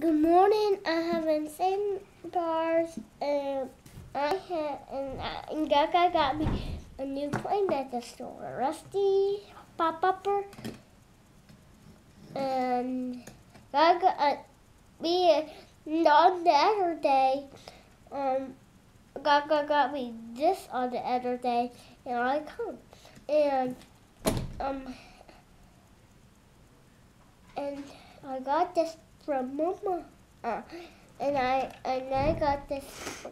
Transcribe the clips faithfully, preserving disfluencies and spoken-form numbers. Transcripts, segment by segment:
Good morning. I have insane bars, and I had and, I, and Gaga got me a new plane at the store. Rusty pop upper, and Gaga uh, we on the other day. Um, Gaga got me this on the other day, and I come and um and I got this from Mama, uh, and I and I got this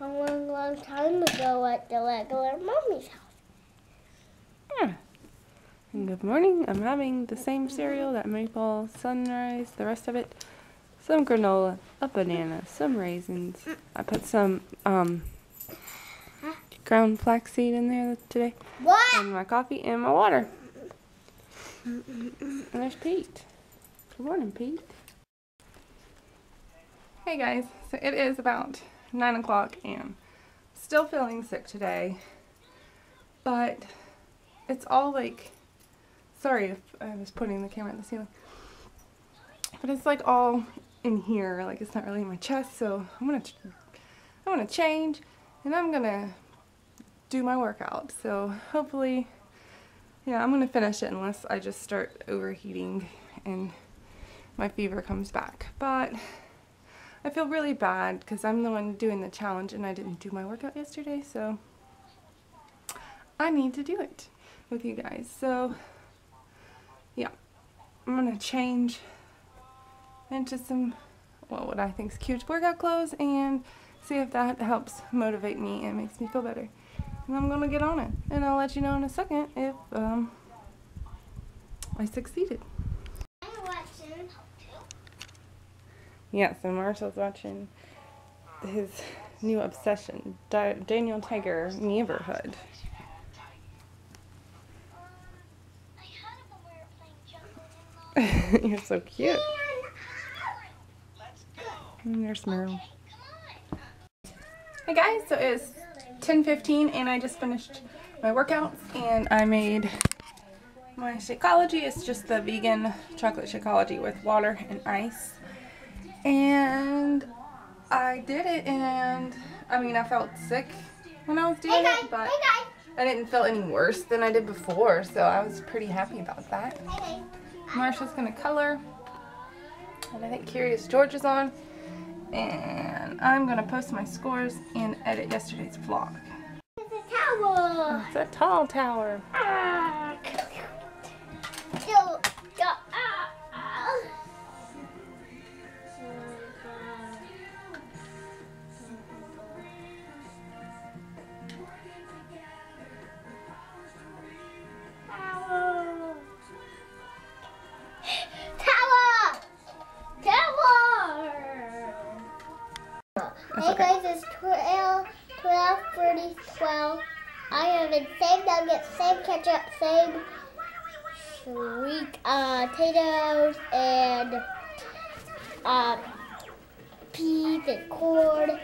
a long, long time ago at the regular mommy's house. Yeah. And good morning. I'm having the same cereal, that maple sunrise, the rest of it, some granola, a banana, some raisins. I put some um ground flaxseed in there today. What? And my coffee and my water. And there's Pete. Good morning, Pete. Hey guys, so it is about nine o'clock and I'm still feeling sick today, but it's all like, sorry if I was putting the camera at the ceiling, but it's like all in here, like it's not really in my chest, so I'm gonna, I'm gonna change and I'm gonna do my workout, so hopefully, yeah, I'm gonna finish it unless I just start overheating and my fever comes back. But I feel really bad because I'm the one doing the challenge and I didn't do my workout yesterday, so I need to do it with you guys. So yeah, I'm gonna change into some, well, what I think is cute workout clothes and see if that helps motivate me and makes me feel better. And I'm gonna get on it and I'll let you know in a second if um, I succeeded. Yeah, so Marshall's watching his new obsession, Di Daniel Tiger's Neighborhood. You're so cute. And there's Meryl. Hey guys, so it's ten fifteen and I just finished my workouts and I made my Shakeology. It's just the vegan chocolate Shakeology with water and ice. And I did it, and I mean, I felt sick when I was doing hey guys, it, but hey guys. I didn't feel any worse than I did before, so I was pretty happy about that. Hey Marsha's gonna color, and I think Curious George is on, and I'm gonna post my scores and edit yesterday's vlog. It's a tower! It's a tall tower! Ah. Hey guys, it's twelve thirty, twelve. I have the same nuggets, same ketchup, same sweet uh, potatoes, and uh, peas, and corn,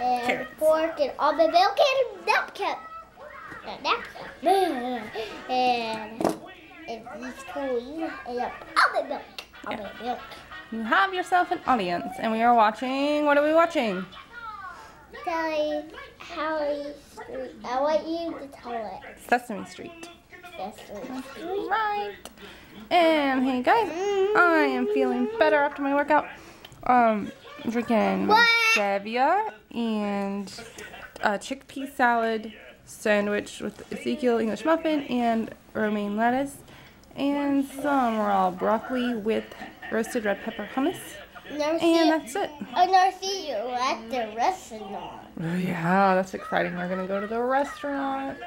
and carrots. Pork, and almond milk, and napkin. And, and it's clean, and almond milk. Almond milk. You have yourself an audience, and we are watching. What are we watching? Tell Harry Street. I want you to tell it. Sesame Street. Sesame Street. Right. And hey guys, I am feeling better after my workout. Um, I'm drinking stevia and a chickpea salad sandwich with Ezekiel English muffin and romaine lettuce and some raw broccoli with roasted red pepper hummus. And that's it. And I see you at the restaurant. Oh yeah, that's exciting. We're gonna go to the restaurant.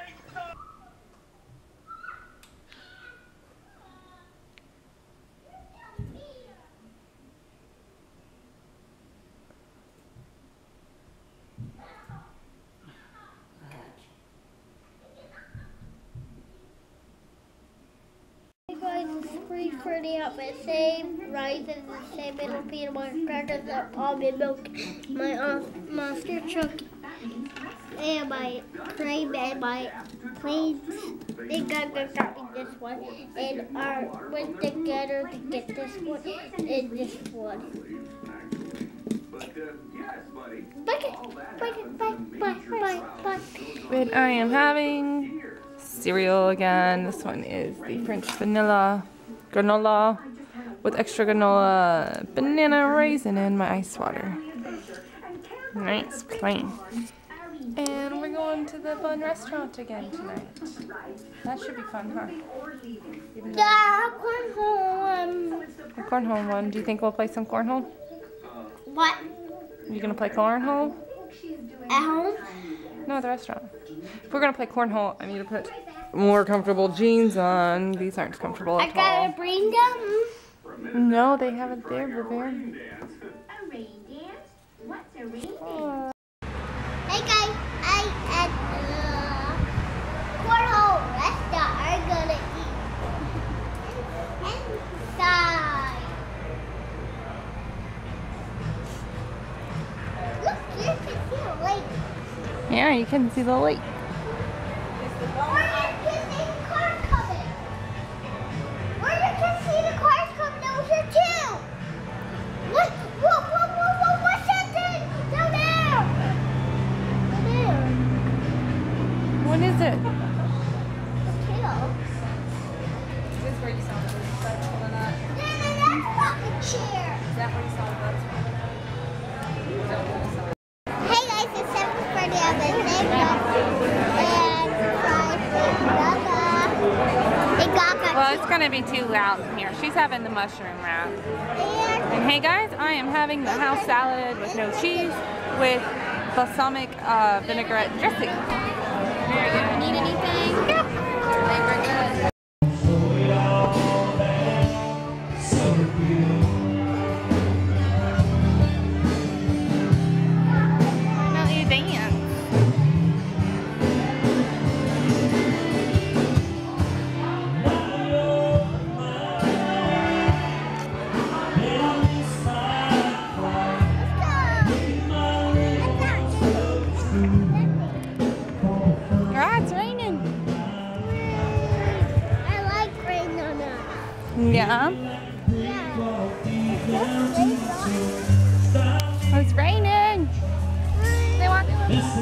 You guys, it's pretty pretty up at the same. Rice and the same little peanut butter crackers and almond milk, my uh, monster truck, and my cream and my played Big Brother got me this one, and I went together to get this one and this one. But I am having cereal again. This one is the French vanilla granola with extra granola, banana raisin, and my ice water. Nice plain. And we're going to the fun restaurant again tonight. That should be fun, huh? Yeah, cornhole. The cornhole one. Do you think we'll play some cornhole? What? You gonna play cornhole? At home? No, at the restaurant. If we're gonna play cornhole, I need to put more comfortable jeans on. These aren't comfortable at all. I gotta bring them. No, they have it there, Boo Bear. A rain dance? What's a rain dance? Hey guys, I at the cornhole restaurant are gonna eat inside. Look, you can see the lake. Yeah, you can see the lake. Where you can see the cars coming. Where you can see the cars coming over too. Look, look, look. What is it? A tail. This is where you saw the bugs pulling up. No, no, that's rocket chair. Is that where you saw the bugs pulling up? Hey guys, it's seventh birthday of the neighborhood. And Big Brother. Well, it's gonna be too loud in here. She's having the mushroom wrap. And hey guys, I am having the house salad with no cheese with balsamic uh, vinaigrette dressing. Need anything? Yeah. They were good. Now you dance. Yeah. Yeah. It's raining. They want to rain is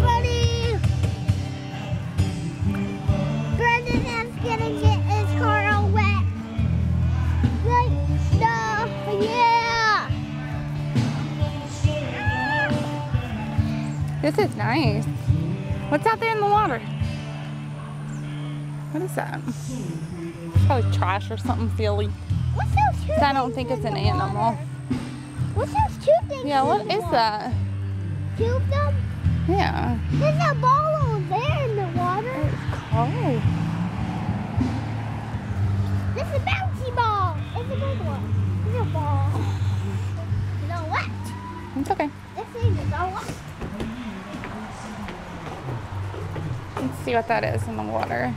funny. Brendan is gonna get his car all wet. Like stuff, yeah. Ah. This is nice. What's out there in the water? What is that? It's probably trash or something silly. What's those two I don't think it's an animal. Water? What's those two things? Yeah, what is water? That? Two of them? Yeah. There's a ball over there in the water. It's cold. This is a bouncy ball. It's a big one. It's a ball. You know what? It's okay. This thing is all wet. Let's see what that is in the water.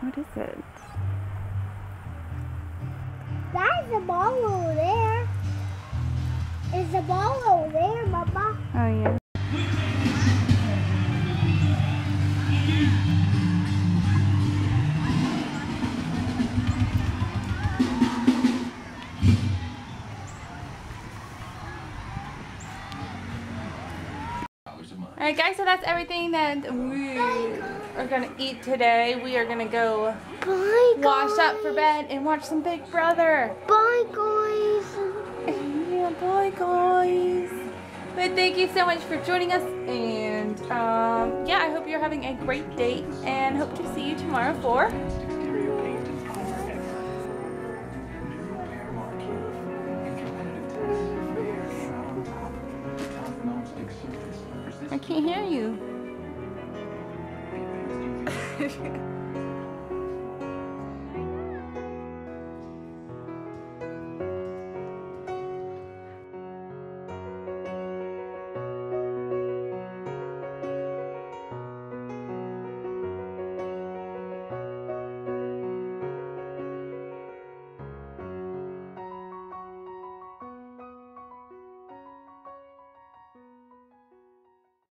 What is it? That is a ball over there. Is a ball over there, Mama? Oh yeah. Alright guys, so that's everything that we are going to eat today. We are going to go Bye, wash up for bed and watch some Big Brother. Bye guys. Yeah, bye guys. But thank you so much for joining us. And um, yeah, I hope you're having a great day. And hope to see you tomorrow for... I can't hear you.